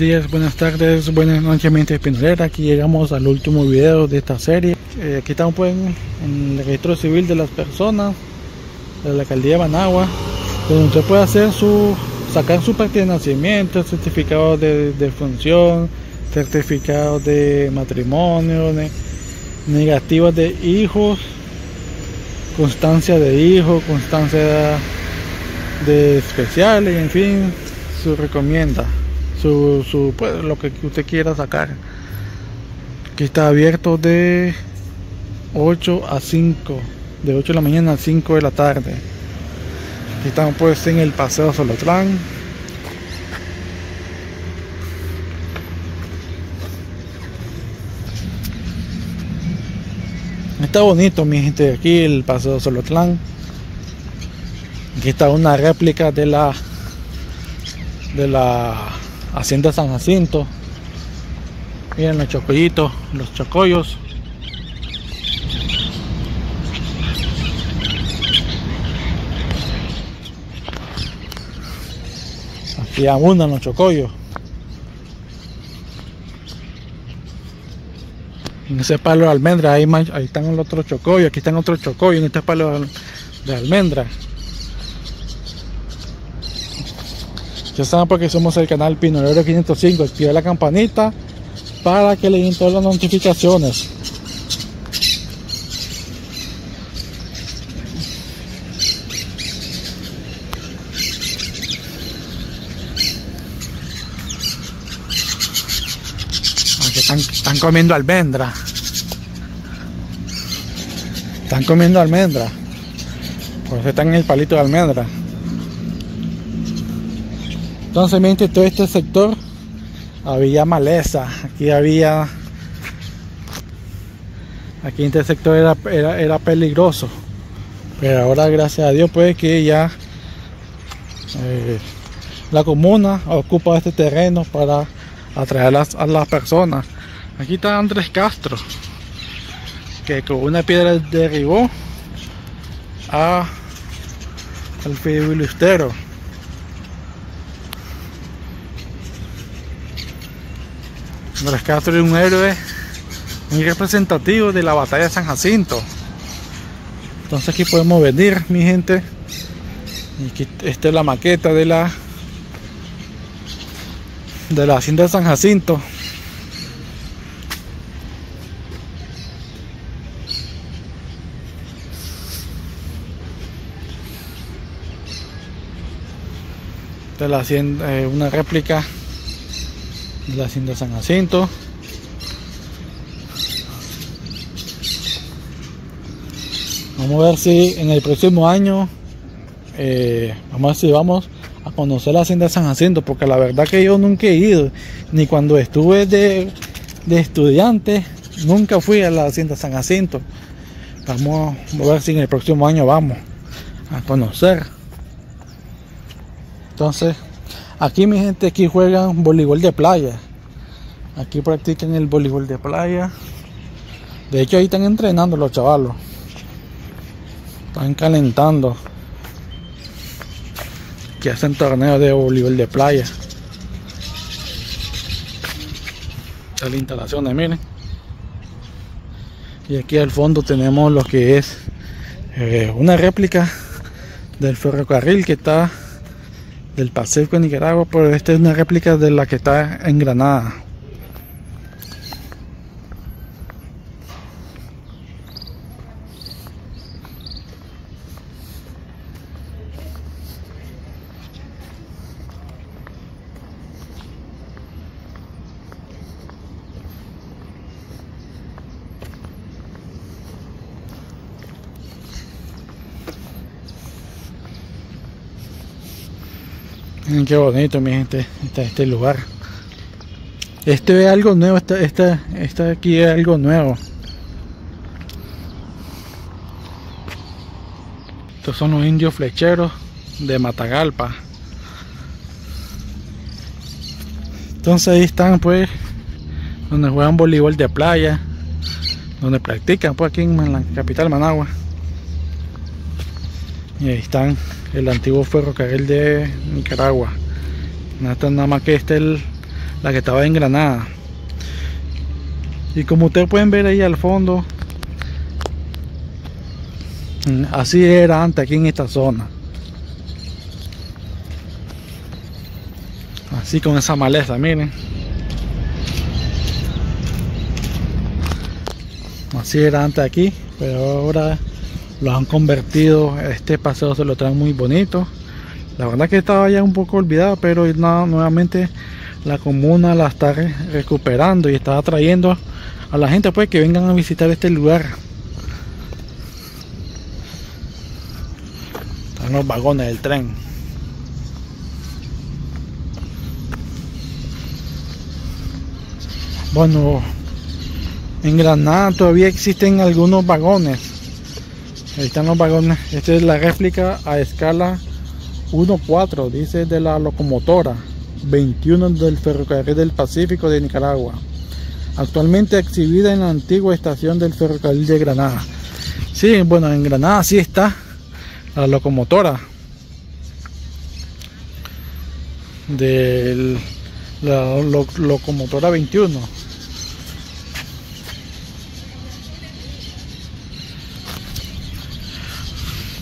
Buenos días, buenas tardes, buenas noches, gente pinolera. Aquí llegamos al último video de esta serie. Aquí estamos pues en el registro civil de las personas de la alcaldía de Managua, donde usted puede hacer sacar su parte de nacimiento, certificado de función, certificado de matrimonio, negativas de hijos, constancia de hijos, constancia de especiales, en fin, se recomienda. Pues, lo que usted quiera sacar. Aquí está abierto de 8 a 5, de 8 de la mañana a 5 de la tarde. Aquí estamos pues en el paseo Xolotlán. Está bonito, mi gente, aquí el paseo Xolotlán. Aquí está una réplica de la Hacienda San Jacinto. Miren los chocollitos, los chocollos. Aquí abundan los chocollos. En ese palo de almendra, ahí están los otros chocollos, aquí están otros chocollos en este palo de almendra. Ya saben, porque somos el canal Pinolero 505, activa la campanita para que le den todas las notificaciones. Están comiendo almendra. Están comiendo almendra. Por eso están en el palito de almendra. Entonces, mientras todo este sector había maleza, aquí este sector era peligroso, pero ahora gracias a Dios pues que ya la comuna ocupa este terreno para atraer a las personas. Aquí está Andrés Castro, que con una piedra derribó al fideilistero. Andrés Castro es un héroe muy representativo de la batalla de San Jacinto. Entonces aquí podemos venir, mi gente. Aquí, esta es la maqueta de la Hacienda de San Jacinto. Esta es la hacienda, una réplica de la Hacienda San Jacinto. Vamos a ver si en el próximo año vamos a conocer la Hacienda San Jacinto, porque la verdad que yo nunca he ido, ni cuando estuve de estudiante nunca fui a la Hacienda San Jacinto. Vamos a ver si en el próximo año vamos a conocer. Entonces aquí, mi gente, aquí juegan voleibol de playa. Aquí practican el voleibol de playa. De hecho, ahí están entrenando los chavalos. Están calentando. Que hacen torneos de voleibol de playa. Las instalaciones, miren. Y aquí al fondo tenemos lo que es una réplica del ferrocarril que está del Pacífico de Nicaragua, pero esta es una réplica de la que está en Granada. Qué bonito, mi gente, está este lugar. Este es algo nuevo, esta aquí es algo nuevo. Estos son los indios flecheros de Matagalpa. Entonces ahí están pues donde juegan voleibol de playa, donde practican pues aquí en la capital Managua. Y ahí están el antiguo ferrocarril de Nicaragua. Nada más que este es la que estaba en Granada. Y como ustedes pueden ver ahí al fondo, así era antes aquí en esta zona, así con esa maleza, miren, así era antes aquí, pero ahora los han convertido. Este paseo se lo traen muy bonito. La verdad que estaba ya un poco olvidada, pero no, nuevamente la comuna la está recuperando y está atrayendo a la gente, pues, que vengan a visitar este lugar. Están los vagones del tren. Bueno, en Granada todavía existen algunos vagones. Ahí están los vagones. Esta es la réplica a escala 1.4, dice, de la locomotora 21 del Ferrocarril del Pacífico de Nicaragua, actualmente exhibida en la antigua estación del ferrocarril de Granada. Sí, bueno, en Granada sí está la locomotora de la locomotora 21.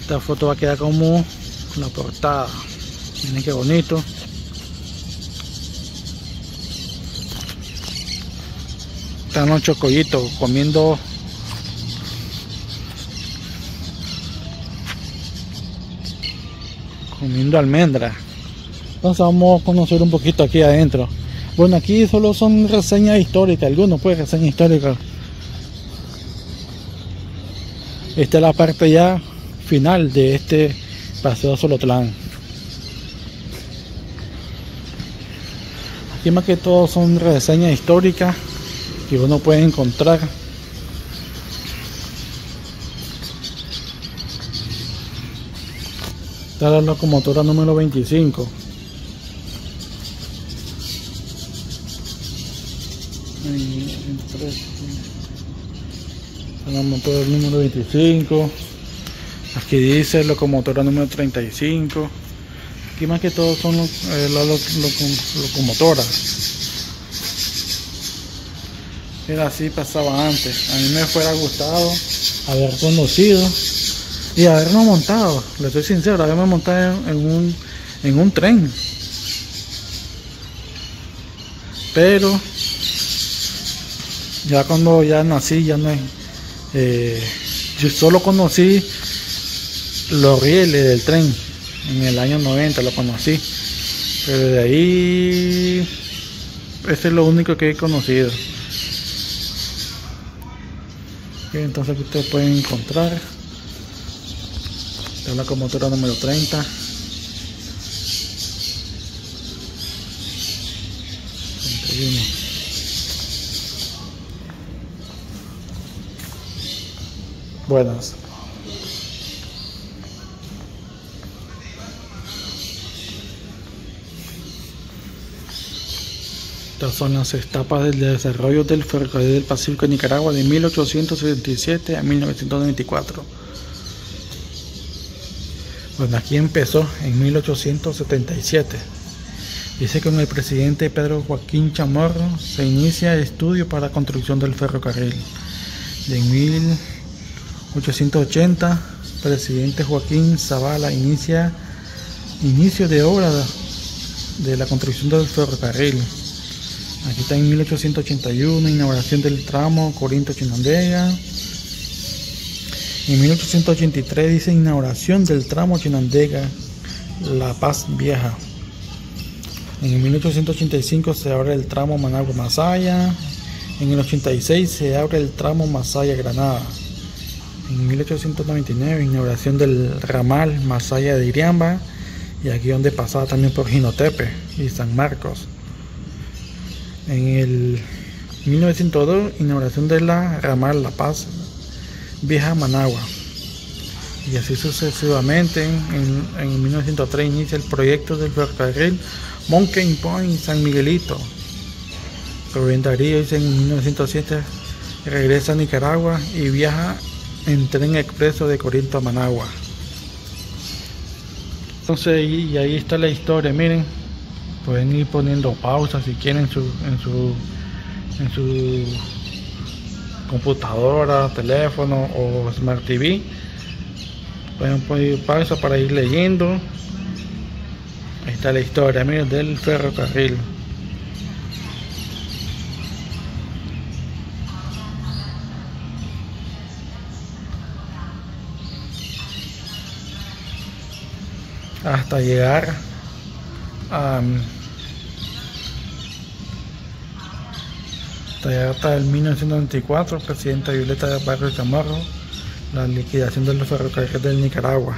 Esta foto va a quedar como la portada. Miren qué bonito. Están los chocollitos comiendo almendras. Entonces vamos a conocer un poquito aquí adentro. Bueno, aquí solo son reseñas históricas, algunos pues reseñas históricas. Esta es la parte ya final de este paseo Xolotlán. Aquí más que todo son reseñas históricas que uno puede encontrar. Está la locomotora número 25. La locomotora número 25. Aquí dice locomotora número 35. Aquí más que todo son locomotoras. Era así, pasaba antes. A mí me fuera gustado haber conocido y habernos montado, le estoy sincero, haberme montado en un tren. Pero ya cuando ya nací, ya no, yo solo conocí los rieles del tren en el año 90, lo conocí. Pero de ahí, ese es lo único que he conocido. Okay, entonces aquí ustedes pueden encontrar. Esta es la locomotora número 30. Buenas. Estas son las etapas del desarrollo del Ferrocarril del Pacífico de Nicaragua de 1877 a 1994. Bueno, aquí empezó en 1877. Dice que con el presidente Pedro Joaquín Chamorro se inicia el estudio para la construcción del ferrocarril. De 1880, presidente Joaquín Zavala inicio de obra de la construcción del ferrocarril. Aquí está en 1881, inauguración del tramo Corinto-Chinandega. En 1883 dice inauguración del tramo Chinandega-La Paz Vieja. En 1885 se abre el tramo Managua-Masaya. En el 86 se abre el tramo Masaya-Granada. En 1899 inauguración del ramal Masaya de Iriamba, y aquí donde pasaba también por Jinotepe y San Marcos. En el 1902 inauguración de la ramal La Paz Vieja Managua, y así sucesivamente. En 1903 inicia el proyecto del ferrocarril Monkey Point San Miguelito. Rubén Darío dice en 1907 regresa a Nicaragua y viaja en tren expreso de Corinto a Managua. Entonces, y ahí está la historia, miren. pueden ir poniendo pausa si quieren en su computadora, teléfono o Smart TV. Pueden poner pausa para ir leyendo. Ahí está la historia, amigos, del ferrocarril. Hasta llegar hasta el 1994, presidenta Violeta de Barrios Chamorro, la liquidación de los ferrocarriles de Nicaragua.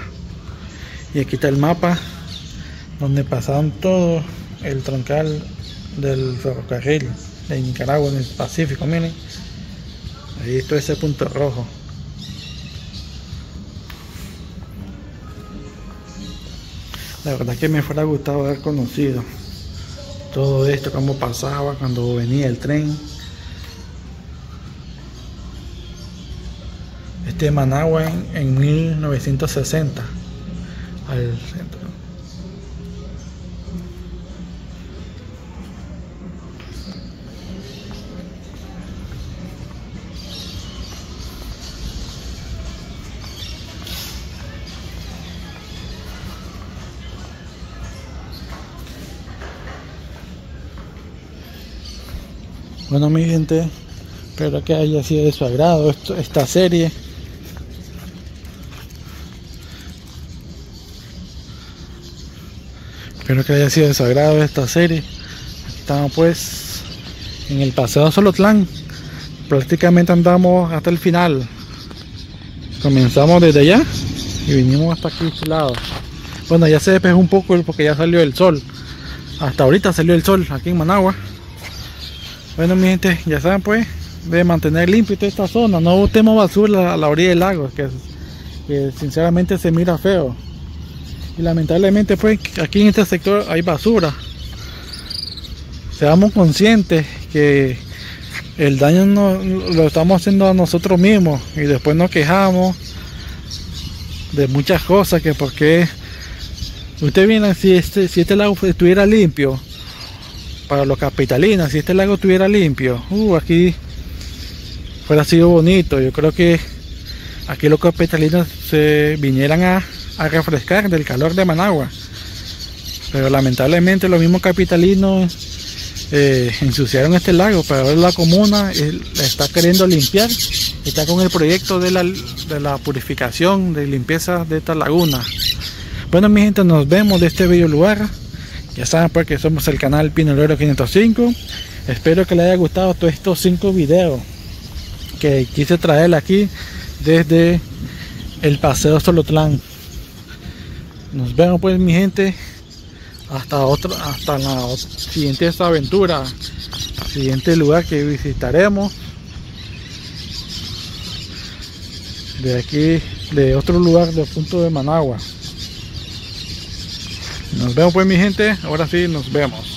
Y aquí está el mapa donde pasaron todo el troncal del ferrocarril de Nicaragua en el Pacífico. Miren, ahí está ese punto rojo. La verdad que me fuera gustado haber conocido todo esto, cómo pasaba cuando venía el tren. Este Managua en 1960 al centro. Bueno, mi gente, espero que haya sido de su agrado esta serie. Espero que haya sido de su agrado esta serie. Estamos pues en el paseo Xolotlán. Prácticamente andamos hasta el final. Comenzamos desde allá y vinimos hasta aquí este lado. Bueno, ya se despejó un poco porque ya salió el sol. Hasta ahorita salió el sol aquí en Managua. Bueno, mi gente, ya saben pues, de mantener limpio toda esta zona, no botemos basura a la orilla del lago, que sinceramente se mira feo. Y lamentablemente pues, aquí en este sector hay basura. Seamos conscientes que el daño lo estamos haciendo a nosotros mismos, y después nos quejamos de muchas cosas, que porque... Ustedes miren, si este lago estuviera limpio, para los capitalinos, si este lago estuviera limpio, aquí fuera sido bonito. Yo creo que aquí los capitalinos se vinieran a refrescar del calor de Managua, pero lamentablemente los mismos capitalinos ensuciaron este lago. Pero ahora la comuna está queriendo limpiar, está con el proyecto de la purificación, de limpieza de esta laguna. Bueno, mi gente, nos vemos de este bello lugar. Ya saben pues que somos el canal Pinolero 505. Espero que les haya gustado todos estos 5 videos que quise traer aquí desde el paseo Xolotlán. Nos vemos pues, mi gente, hasta la siguiente aventura, siguiente lugar que visitaremos. De aquí, de otro lugar del punto de Managua. Nos vemos pues, mi gente, ahora sí nos vemos.